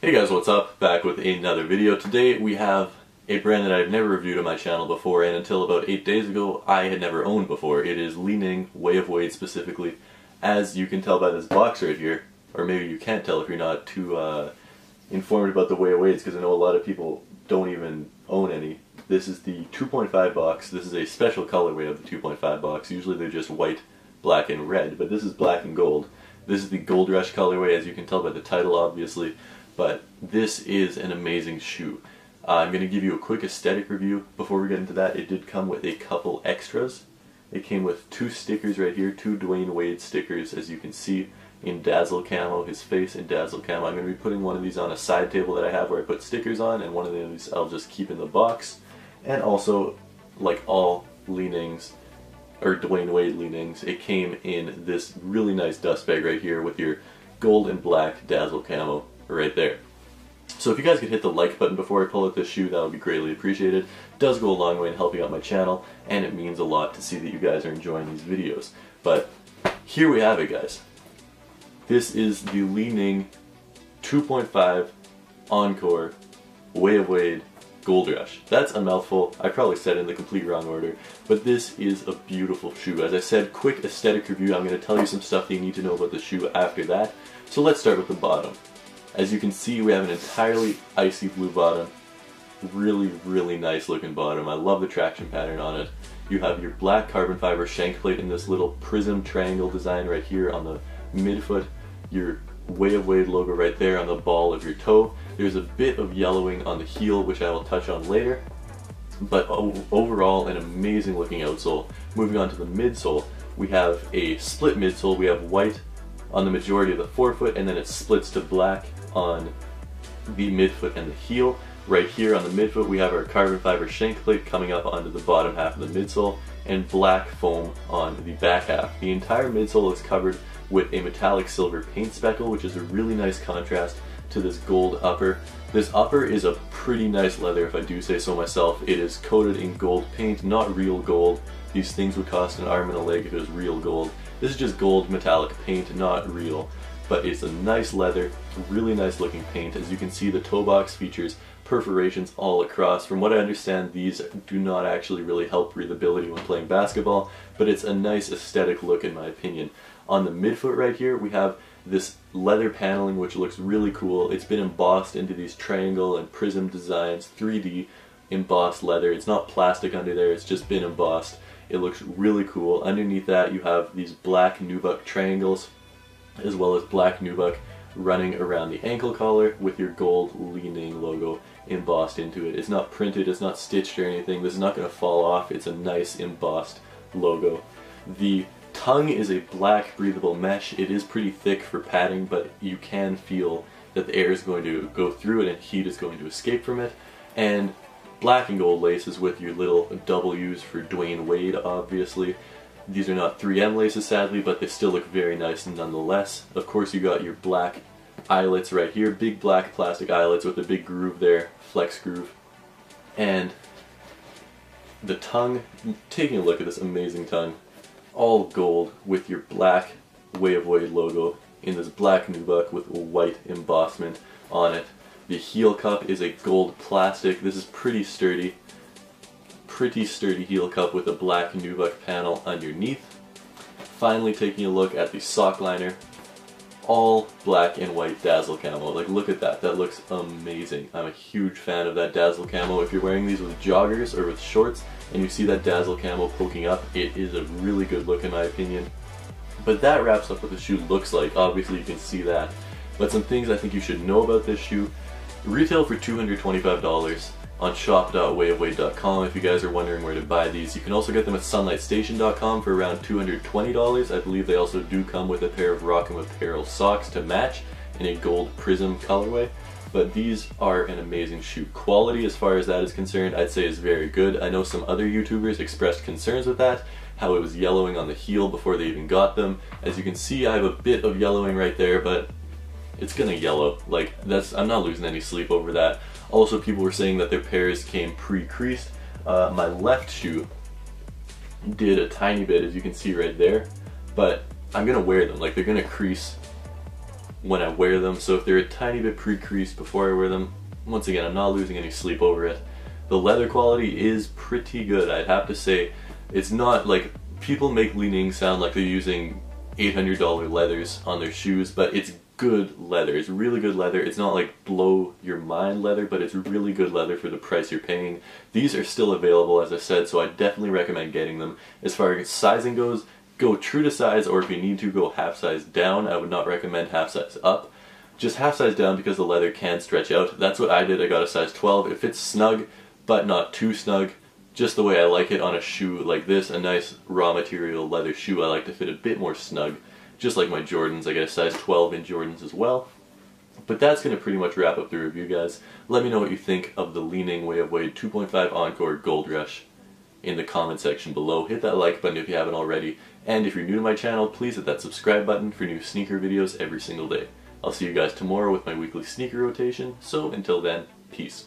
Hey guys, what's up? Back with another video. Today we have a brand that I've never reviewed on my channel before, and until about 8 days ago I had never owned before. It is Li-Ning, Way of Wade specifically. As you can tell by this box right here, or maybe you can't tell if you're not too informed about the Way of Wades, because I know a lot of people don't even own any. This is the 2.5 box. This is a special colorway of the 2.5 box. Usually they're just white, black, and red, but this is black and gold. This is the Gold Rush colorway, as you can tell by the title obviously. But this is an amazing shoe. I'm going to give you a quick aesthetic review before we get into that. It did come with a couple extras. It came with two stickers right here, two Dwyane Wade stickers, as you can see, in Dazzle Camo, his face in Dazzle Camo. I'm going to be putting one of these on a side table that I have where I put stickers on, and one of these I'll just keep in the box. And also, like all Li-Nings, or Dwyane Wade Li-Nings, it came in this really nice dust bag right here with your gold and black Dazzle Camo right there. So if you guys could hit the like button before I pull out this shoe, that would be greatly appreciated. It does go a long way in helping out my channel, and it means a lot to see that you guys are enjoying these videos. But here we have it, guys. This is the Li-Ning 2.5 Encore Way of Wade Gold Rush. That's a mouthful. I probably said it in the complete wrong order, but this is a beautiful shoe. As I said, quick aesthetic review. I'm going to tell you some stuff that you need to know about the shoe after that. So let's start with the bottom. As you can see, we have an entirely icy blue bottom. Really, really nice looking bottom. I love the traction pattern on it. You have your black carbon fiber shank plate in this little prism triangle design right here on the midfoot. Your Way of Wade logo right there on the ball of your toe. There's a bit of yellowing on the heel, which I will touch on later. But overall, an amazing looking outsole. Moving on to the midsole, we have a split midsole. We have white on the majority of the forefoot, and then it splits to black on the midfoot and the heel. Right here on the midfoot we have our carbon fiber shank plate coming up onto the bottom half of the midsole, and black foam on the back half. The entire midsole is covered with a metallic silver paint speckle, which is a really nice contrast to this gold upper. This upper is a pretty nice leather, if I do say so myself. It is coated in gold paint, not real gold. These things would cost an arm and a leg if it was real gold. This is just gold metallic paint, not real, but it's a nice leather, really nice looking paint. As you can see, the toe box features perforations all across. From what I understand, these do not actually really help breathability when playing basketball, but it's a nice aesthetic look in my opinion. On the midfoot right here, we have this leather paneling, which looks really cool. It's been embossed into these triangle and prism designs, 3D embossed leather. It's not plastic under there, it's just been embossed. It looks really cool. Underneath that you have these black nubuck triangles, as well as black nubuck running around the ankle collar with your gold Li-Ning logo embossed into it. It's not printed, it's not stitched or anything. This is not going to fall off. It's a nice embossed logo. The tongue is a black breathable mesh. It is pretty thick for padding, but you can feel that the air is going to go through it and heat is going to escape from it. And black and gold laces with your little W's for Dwyane Wade, obviously. These are not 3M laces, sadly, but they still look very nice nonetheless. Of course, you got your black eyelets right here, big black plastic eyelets with a big groove there, flex groove. And the tongue, taking a look at this amazing tongue, all gold with your black Way of Wade logo in this black nubuck with white embossment on it. The heel cup is a gold plastic. This is pretty sturdy heel cup with a black nubuck panel underneath. Finally, taking a look at the sock liner, all black and white Dazzle Camo. Like, look at that. That looks amazing. I'm a huge fan of that Dazzle Camo. If you're wearing these with joggers or with shorts and you see that Dazzle Camo poking up, it is a really good look in my opinion. But that wraps up what the shoe looks like. Obviously you can see that, but some things I think you should know about this shoe. Retail for $225 on shop.wayofwade.com if you guys are wondering where to buy these. You can also get them at sunlightstation.com for around $220. I believe they also do come with a pair of Rock'em Apparel socks to match in a gold prism colorway. But these are an amazing shoe. Quality, as far as that is concerned, I'd say is very good. I know some other YouTubers expressed concerns with that, how it was yellowing on the heel before they even got them. As you can see, I have a bit of yellowing right there, but it's gonna yellow. Like, that's, I'm not losing any sleep over that. Also, people were saying that their pairs came pre-creased. My left shoe did a tiny bit, as you can see right there, but I'm gonna wear them. Like, they're gonna crease when I wear them, so if they're a tiny bit pre-creased before I wear them, once again, I'm not losing any sleep over it. The leather quality is pretty good, I'd have to say. It's not like, people make Li-Ning sound like they're using $800 leathers on their shoes, but it's good leather. It's really good leather. It's not like blow your mind leather, but it's really good leather for the price you're paying. These are still available, as I said, so I definitely recommend getting them. As far as sizing goes, go true to size, or if you need to, go half size down. I would not recommend half size up. Just half size down because the leather can stretch out. That's what I did. I got a size 12. It fits snug, but not too snug. Just the way I like it on a shoe like this, a nice raw material leather shoe, I like to fit a bit more snug, just like my Jordans. I get a size 12 in Jordans as well. But that's going to pretty much wrap up the review, guys. Let me know what you think of the Li-Ning Way of Wade 2.5 Encore Gold Rush in the comment section below. Hit that like button if you haven't already, and if you're new to my channel, please hit that subscribe button for new sneaker videos every single day. I'll see you guys tomorrow with my weekly sneaker rotation, so until then, peace.